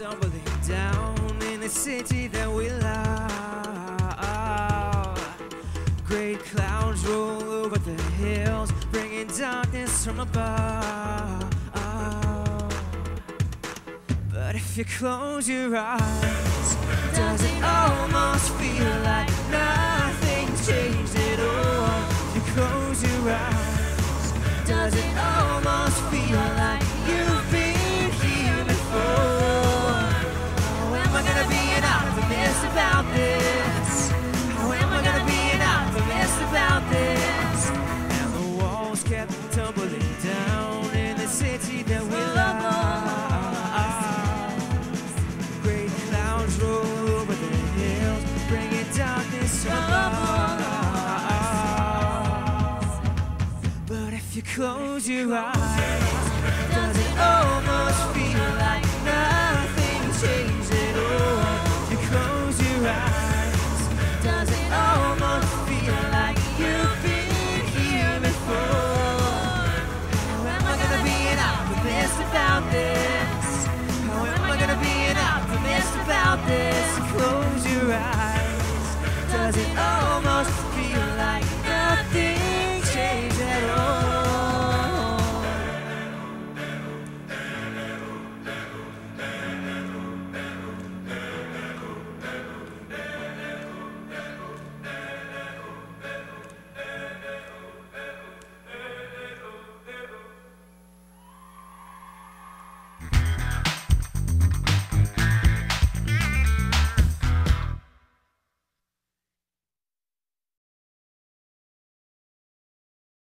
tumbling down in the city that we love. Great clouds roll over the hills, bringing darkness from above. But if you close your eyes, does it almost feel like nothing changed at all? If you close your eyes, does it almost feel like you've been here before? How am I gonna be an optimist about this? How am I gonna be an optimist about this? And the walls kept tumbling down in the city that we love. But if you close your eyes, does it almost feel